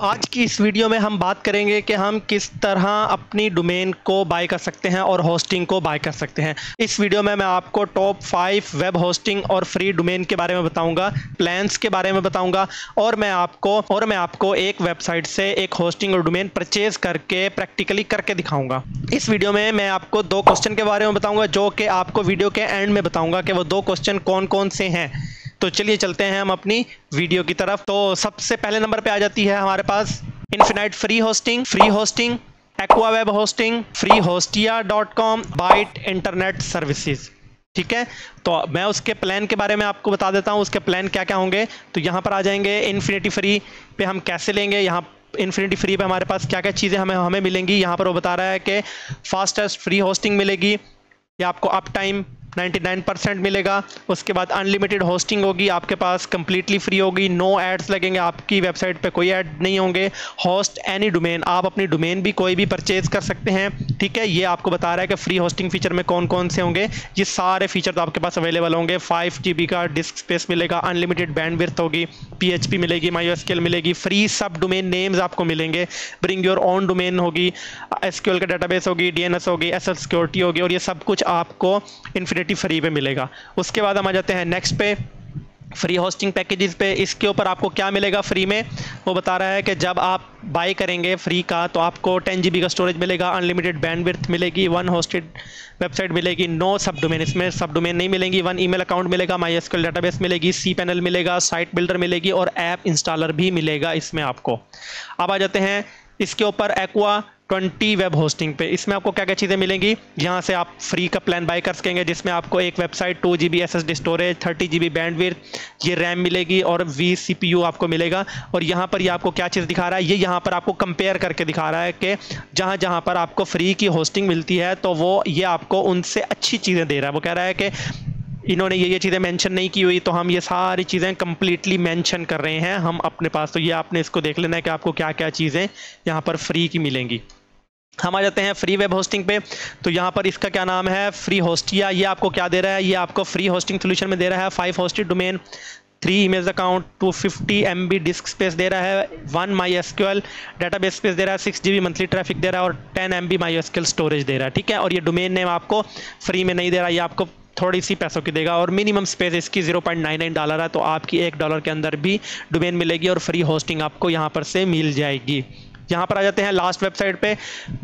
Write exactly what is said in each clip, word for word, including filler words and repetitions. आज की इस वीडियो में हम बात करेंगे कि हम किस तरह अपनी डोमेन को बाय कर सकते हैं और होस्टिंग को बाय कर सकते हैं। इस वीडियो में मैं आपको टॉप फाइव वेब होस्टिंग और फ्री डोमेन के बारे में बताऊंगा, प्लान्स के बारे में बताऊंगा और मैं आपको और मैं आपको एक वेबसाइट से एक होस्टिंग और डोमेन परचेज करके प्रैक्टिकली करके दिखाऊंगा। इस वीडियो में मैं आपको दो क्वेश्चन के बारे में बताऊँगा जो कि आपको वीडियो के एंड में बताऊँगा कि वो दो क्वेश्चन कौन कौन से हैं। तो चलिए चलते हैं हम अपनी वीडियो की तरफ। तो सबसे पहले नंबर पे आ जाती है हमारे पास infinite free hosting, free hosting, aqua web hosting, Freehostia dot com, byte internet services. ठीक है, तो मैं उसके प्लान के बारे में आपको बता देता हूँ उसके प्लान क्या क्या होंगे। तो यहाँ पर आ जाएंगे इन्फिनिटी फ्री पे हम कैसे लेंगे, यहाँ इन्फिनिटी फ्री पे हमारे पास क्या क्या चीज़ें हमें हमें मिलेंगी। यहाँ पर वो बता रहा है कि फास्टेस्ट फ्री होस्टिंग मिलेगी, या आपको अप टाइम निन्यानवे परसेंट मिलेगा। उसके बाद अनलिमिटेड होस्टिंग होगी, आपके पास कंप्लीटली फ्री होगी, नो एड्स लगेंगे, आपकी वेबसाइट पे कोई ऐड नहीं होंगे। होस्ट एनी डोमेन, आप अपनी डोमेन भी कोई भी परचेज कर सकते हैं। ठीक है, ये आपको बता रहा है कि फ्री होस्टिंग फीचर में कौन कौन से होंगे। ये सारे फीचर तो आपके पास अवेलेबल होंगे। फाइव जी बी का डिस्क स्पेस मिलेगा, अनलिमिटेड बैंडविड्थ होगी, पी एच पी मिलेगी, माईएसक्यूएल मिलेगी, फ्री सब डोमेन नेम्स आपको मिलेंगे, ब्रिंग योर ओन डोमेन होगी, एसक्यूएल का डाटाबेस होगी, डी एन एस होगी, एस एल सिक्योरिटी होगी, और ये सब कुछ आपको इन्फिनिटी फ्री पे मिलेगा। उसके बाद हम आ जाते हैं नेक्स्ट पे, फ्री होस्टिंग पैकेजेस पे। इसके ऊपर आपको क्या मिलेगा फ्री में, वो बता रहा है कि जब आप बाय करेंगे फ्री का तो आपको टेन जी बी का स्टोरेज मिलेगा, अनलिमिटेड बैंडविड्थ मिलेगी, वन होस्टेड वेबसाइट मिलेगी, नो सब डोमेन, इसमें सब डोमेन नहीं मिलेंगी, वन ईमेल अकाउंट मिलेगा, माईएसक्यूएल डेटाबेस मिलेगी, सी पैनल मिलेगा, साइट बिल्डर मिलेगी और ऐप इंस्टॉलर भी मिलेगा इसमें आपको। अब आ जाते हैं इसके ऊपर एक्वा ट्वेंटी वेब होस्टिंग पे। इसमें आपको क्या क्या चीज़ें मिलेंगी, यहाँ से आप फ्री का प्लान बाय कर सकेंगे जिसमें आपको एक website, two G B S S D storage, thirty G B bandwidth, ये रैम मिलेगी और वी सी पी यू आपको मिलेगा। और यहाँ पर ये यह आपको क्या चीज़ दिखा रहा है, ये यह यहाँ पर आपको कंपेयर करके दिखा रहा है कि जहाँ जहाँ पर आपको फ्री की होस्टिंग मिलती है तो वो ये आपको उनसे अच्छी चीज़ें दे रहा है। वो कह रहा है कि इन्होंने ये ये चीज़ें मेंशन नहीं की हुई तो हम ये सारी चीज़ें कम्प्लीटली मेंशन कर रहे हैं हम अपने पास। तो ये आपने इसको देख लेना है कि आपको क्या क्या चीज़ें यहाँ पर फ्री की मिलेंगी। हम आ जाते हैं फ्री वेब होस्टिंग पे। तो यहाँ पर इसका क्या नाम है, फ्रीहोस्टिया। ये आपको क्या दे रहा है, ये आपको फ्री होस्टिंग सोल्यूशन में दे रहा है five hosted domain, three image account, two fifty M B disk space दे रहा है, वन माईएसक्यूएल डेटाबेस स्पेस दे रहा है, six G B monthly traffic दे रहा है और ten M B MySQL storage दे रहा है। ठीक है, और ये डोमेन नेम आपको फ्री में नहीं दे रहा, ये आपको थोड़ी सी पैसों की देगा। और मिनिमम स्पेस इसकी zero point nine nine dollar है, तो आपकी एक डॉलर के अंदर भी डोमेन मिलेगी और फ्री होस्टिंग आपको यहाँ पर से मिल जाएगी। यहाँ पर आ जाते हैं लास्ट वेबसाइट पे,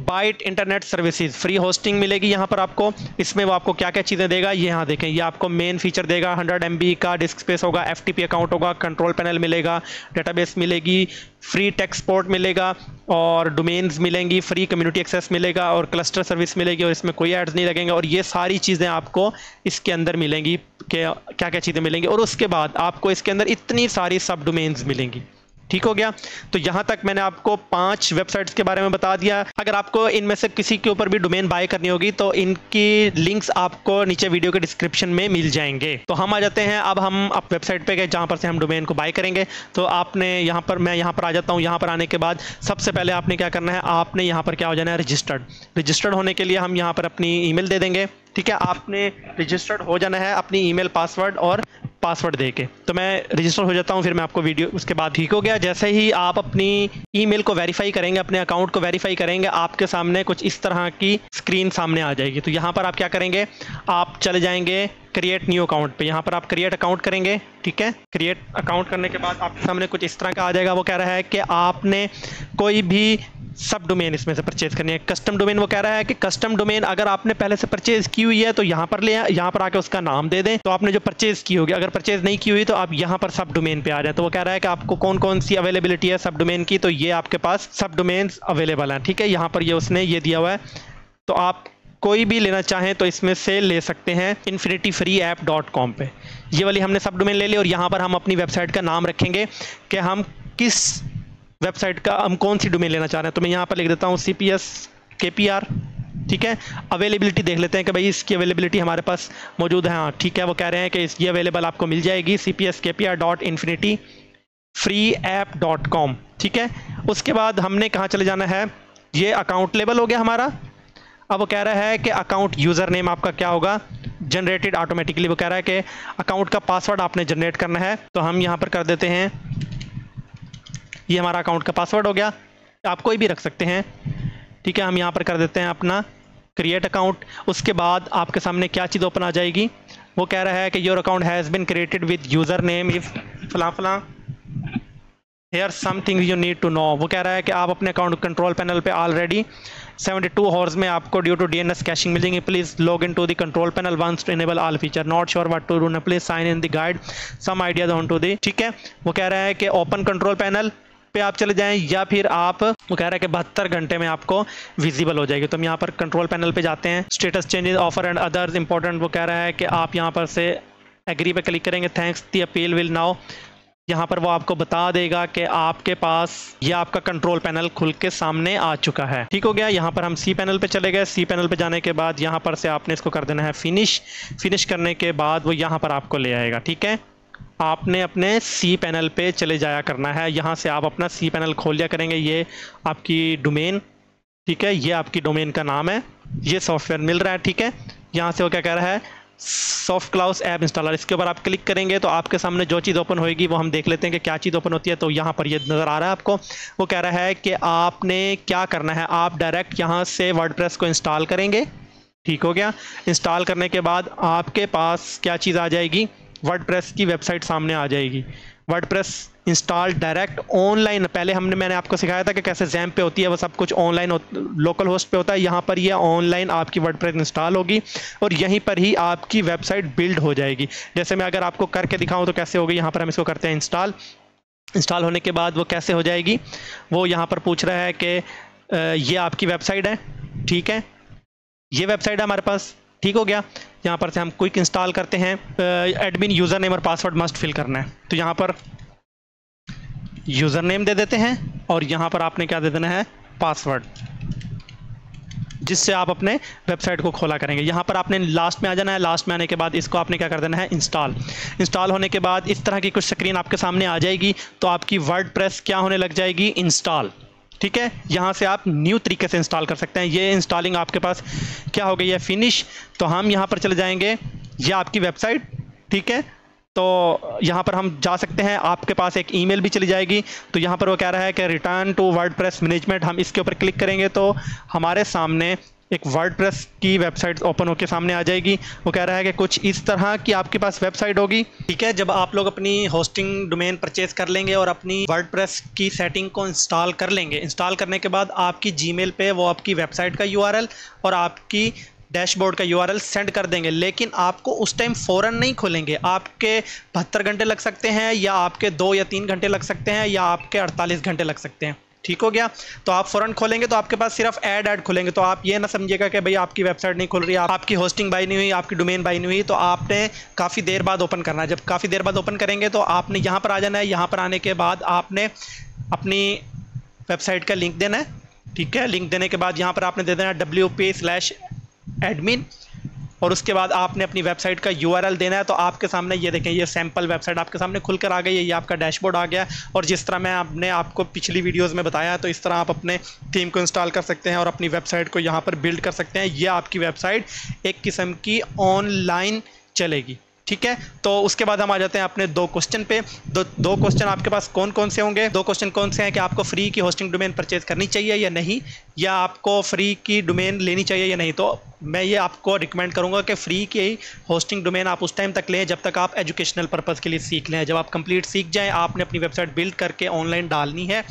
byte internet services. Free hosting मिलेगी यहाँ पर आपको, इसमें वो आपको क्या क्या चीज़ें देगा ये यहाँ देखें। ये आपको मेन फीचर देगा, हंड्रेड एम बी का डिस्क स्पेस होगा, एफ टी पी अकाउंट होगा, कंट्रोल पैनल मिलेगा, डेटाबेस मिलेगी, फ्री टेक्स्ट सपोर्ट मिलेगा और डोमेन्स मिलेंगी, फ्री कम्युनिटी एक्सेस मिलेगा और क्लस्टर सर्विस मिलेगी और इसमें कोई एड्स नहीं लगेंगे। और ये सारी चीज़ें आपको इसके अंदर मिलेंगी कि क्या क्या चीज़ें मिलेंगी। और उसके बाद आपको इसके अंदर इतनी सारी सब डोमेन्स मिलेंगी। ठीक हो गया, तो यहाँ तक मैंने आपको पांच वेबसाइट्स के बारे में बता दिया। अगर आपको इनमें से किसी के ऊपर भी डोमेन बाय करनी होगी तो इनकी लिंक्स आपको नीचे वीडियो के डिस्क्रिप्शन में मिल जाएंगे। तो हम आ जाते हैं अब हम अब वेबसाइट पे गए जहाँ पर से हम डोमेन को बाय करेंगे। तो आपने यहाँ पर, मैं यहाँ पर आ जाता हूँ। यहाँ पर आने के बाद सबसे पहले आपने क्या करना है, आपने यहाँ पर क्या हो जाना है, रजिस्टर्ड। रजिस्टर्ड होने के लिए हम यहाँ पर अपनी ईमेल दे देंगे। ठीक है, आपने रजिस्टर्ड हो जाना है अपनी ईमेल पासवर्ड और पासवर्ड देके। तो मैं रजिस्टर हो जाता हूँ, फिर मैं आपको वीडियो उसके बाद। ठीक हो गया, जैसे ही आप अपनी ईमेल को वेरीफाई करेंगे, अपने अकाउंट को वेरीफाई करेंगे, आपके सामने कुछ इस तरह की स्क्रीन सामने आ जाएगी। तो यहाँ पर आप क्या करेंगे, आप चले जाएंगे क्रिएट न्यू अकाउंट पे। यहाँ पर आप क्रिएट अकाउंट करेंगे। ठीक है, क्रिएट अकाउंट करने के बाद आपके सामने कुछ इस तरह का आ जाएगा। वो कह रहा है कि आपने कोई भी सब डोमेन इसमें से परचेज करनी है। कस्टम डोमेन वो कह रहा है कि कस्टम डोमेन अगर आपने पहले से परचेज की हुई है तो यहाँ पर ले, यहाँ पर आके उसका नाम दे दें तो आपने जो परचेज की होगी। अगर परचेज नहीं की हुई तो आप यहाँ पर सब डोमेन पे आ जाए। तो वो कह रहा है कि आपको कौन कौन सी अवेलेबिलिटी है सब डोमेन की, तो ये आपके पास सब डोमेन्स अवेलेबल हैं। ठीक है, यहाँ पर ये उसने ये दिया हुआ है, तो आप कोई भी लेना चाहें तो इसमें से ले सकते हैं। Infinity free app dot com पर ये वाली हमने सब डोमेन ले ली और यहाँ पर हम अपनी वेबसाइट का नाम रखेंगे कि हम किस वेबसाइट का, हम कौन सी डोमेन लेना चाह रहे हैं। तो मैं यहाँ पर लिख देता हूँ C P S K P R. ठीक है, अवेलेबिलिटी देख लेते हैं कि भाई इसकी अवेलेबिलिटी हमारे पास मौजूद है। हाँ ठीक है, वो कह रहे हैं कि इसकी अवेलेबल आपको मिल जाएगी C P S K P R dot infinity free app dot com. ठीक है, उसके बाद हमने कहाँ चले जाना है, ये अकाउंट लेवल हो गया हमारा। अब वो कह रहा है कि अकाउंट यूज़र नेम आपका क्या होगा, जनरेटेड ऑटोमेटिकली। वो कह रहा है कि अकाउंट का पासवर्ड आपने जनरेट करना है, तो हम यहाँ पर कर देते हैं ये हमारा अकाउंट का पासवर्ड हो गया, आप कोई भी रख सकते हैं। ठीक है, हम यहाँ पर कर देते हैं अपना क्रिएट अकाउंट। उसके बाद आपके सामने क्या चीज़ ओपन आ जाएगी, वो कह रहा है कि your account has been created with user name if फला फला here something you need to know. वो कह रहा है कि आप अपने अकाउंट कंट्रोल पैनल पे ऑलरेडी सेवेंटी टू आवर्स में आपको ड्यू टू डीएनएस कैशिंग मिलेंगी। Please log in to the control panel once to enable all feature, not sure what to do, ना please sign in the guide some ideas on to the. ठीक है, वो कह रहा है कि open control panel पे आप चले जाएं या फिर आप, वो कह रहा है कि बहत्तर घंटे में आपको विजिबल हो जाएगी। तो हम यहाँ पर कंट्रोल पैनल पे जाते हैं, status changes offer and others important. वो कह रहा है कि आप यहाँ पर से एग्री पे क्लिक करेंगे, thanks the appeal will now. यहाँ पर वो आपको बता देगा कि आपके पास ये आपका कंट्रोल पैनल खुल के सामने आ चुका है। ठीक हो गया, यहाँ पर हम सी पैनल पे चले गए। सी पैनल पे जाने के बाद यहाँ पर से आपने इसको कर देना है फिनिश। फिनिश करने के बाद वो यहाँ पर आपको ले आएगा। ठीक है, आपने अपने सी पैनल पे चले जाया करना है। यहाँ से आप अपना सी पैनल खोल लिया करेंगे। ये आपकी डोमेन, ठीक है, ये आपकी डोमेन का नाम है, ये सॉफ्टवेयर मिल रहा है। ठीक है, यहाँ से वो क्या कह रहा है, सॉफ्ट क्लाउस ऐप इंस्टॉलर, इसके ऊपर आप क्लिक करेंगे तो आपके सामने जो चीज़ ओपन होएगी वो हम देख लेते हैं कि क्या चीज़ ओपन होती है। तो यहाँ पर ये नज़र आ रहा है आपको। वो कह रहा है कि आपने क्या करना है, आप डायरेक्ट यहाँ से वर्डप्रेस को इंस्टॉल करेंगे। ठीक हो गया, इंस्टॉल करने के बाद आपके पास क्या चीज़ आ जाएगी, वर्डप्रेस की वेबसाइट सामने आ जाएगी। वर्डप्रेस इंस्टॉल डायरेक्ट ऑनलाइन, पहले हमने मैंने आपको सिखाया था कि कैसे जैम पे होती है, वो सब कुछ ऑनलाइन लोकल होस्ट पे होता है। यहाँ पर ये ऑनलाइन आपकी वर्डप्रेस इंस्टॉल होगी और यहीं पर ही आपकी वेबसाइट बिल्ड हो जाएगी। जैसे मैं अगर आपको करके दिखाऊं तो कैसे होगी, यहाँ पर हम इसको करते हैं इंस्टॉल। इंस्टॉल होने के बाद वो कैसे हो जाएगी, वो यहाँ पर पूछ रहा है कि ये आपकी वेबसाइट है। ठीक है, ये वेबसाइट है हमारे पास। ठीक हो गया, यहाँ पर से हम क्विक इंस्टॉल करते हैं। एडमिन यूज़र नेम और पासवर्ड मस्ट फिल करना है, तो यहाँ पर यूज़र नेम दे देते हैं और यहाँ पर आपने क्या दे देना है, पासवर्ड, जिससे आप अपने वेबसाइट को खोला करेंगे। यहाँ पर आपने लास्ट में आ जाना है। लास्ट में आने के बाद इसको आपने क्या कर देना है, इंस्टॉल। इंस्टॉल होने के बाद इस तरह की कुछ स्क्रीन आपके सामने आ जाएगी। तो आपकी वर्डप्रेस क्या होने लग जाएगी, इंस्टॉल। ठीक है, यहाँ से आप न्यू तरीके से इंस्टॉल कर सकते हैं। ये इंस्टॉलिंग आपके पास क्या हो गई है, फिनिश। तो हम यहाँ पर चले जाएंगे, ये आपकी वेबसाइट। ठीक है, तो यहाँ पर हम जा सकते हैं, आपके पास एक ईमेल भी चली जाएगी। तो यहाँ पर वो कह रहा है कि रिटर्न टू वर्डप्रेस मैनेजमेंट, हम इसके ऊपर क्लिक करेंगे तो हमारे सामने एक वर्डप्रेस की वेबसाइट ओपन होकर सामने आ जाएगी। वो कह रहा है कि कुछ इस तरह की आपके पास वेबसाइट होगी। ठीक है, जब आप लोग अपनी होस्टिंग डोमेन परचेज कर लेंगे और अपनी वर्डप्रेस की सेटिंग को इंस्टॉल कर लेंगे, इंस्टॉल करने के बाद आपकी जीमेल पे वो आपकी वेबसाइट का यूआरएल और आपकी डैशबोर्ड का यूआरएल सेंड कर देंगे। लेकिन आपको उस टाइम फ़ौरन नहीं खोलेंगे, आपके बहत्तर घंटे लग सकते हैं या आपके दो या तीन घंटे लग सकते हैं या आपके अड़तालीस घंटे लग सकते हैं। ठीक हो गया, तो आप फ़ौरन खोलेंगे तो आपके पास सिर्फ ऐड ऐड खुलेंगे। तो आप ये ना समझिएगा कि भाई आपकी वेबसाइट नहीं खुल रही, आप, आपकी होस्टिंग बाई नहीं हुई, आपकी डोमेन बाई नहीं हुई। तो आपने काफ़ी देर बाद ओपन करना है। जब काफ़ी देर बाद ओपन करेंगे तो आपने यहाँ पर आ जाना है। यहाँ पर आने के बाद आपने अपनी वेबसाइट का लिंक देना है। ठीक है, लिंक देने के बाद यहाँ पर आपने दे देना है डब्ल्यू पी स्लैश एडमिन और उसके बाद आपने अपनी वेबसाइट का यूआरएल देना है। तो आपके सामने ये देखें, ये सैंपल वेबसाइट आपके सामने खुलकर आ गई है, ये आपका डैशबोर्ड आ गया। और जिस तरह मैं आपने आपको पिछली वीडियोस में बताया, तो इस तरह आप अपने थीम को इंस्टॉल कर सकते हैं और अपनी वेबसाइट को यहाँ पर बिल्ड कर सकते हैं। ये आपकी वेबसाइट एक किस्म की ऑनलाइन चलेगी। ठीक है, तो उसके बाद हम आ जाते हैं अपने दो क्वेश्चन पे। दो दो क्वेश्चन आपके पास कौन कौन से होंगे, दो क्वेश्चन कौन से हैं कि आपको फ्री की होस्टिंग डोमेन परचेज करनी चाहिए या नहीं, या आपको फ्री की डोमेन लेनी चाहिए या नहीं। तो मैं ये आपको रिकमेंड करूंगा कि फ्री की होस्टिंग डोमेन आप उस टाइम तक लें जब तक आप एजुकेशनल पर्पज़ के लिए सीख लें। जब आप कंप्लीट सीख जाएँ, आपने अपनी वेबसाइट बिल्ड करके ऑनलाइन डालनी है,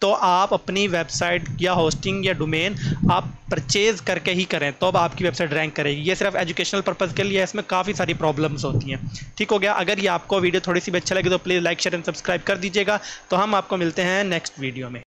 तो आप अपनी वेबसाइट या होस्टिंग या डोमेन आप परचेज़ करके ही करें, तो अब आपकी वेबसाइट रैंक करेगी। ये सिर्फ एजुकेशनल पर्पज़ के लिए है, इसमें काफ़ी सारी प्रॉब्लम्स होती हैं। ठीक हो गया, अगर ये आपको वीडियो थोड़ी सी भी अच्छा लगे तो please like share and subscribe कर दीजिएगा। तो हम आपको मिलते हैं नेक्स्ट वीडियो में।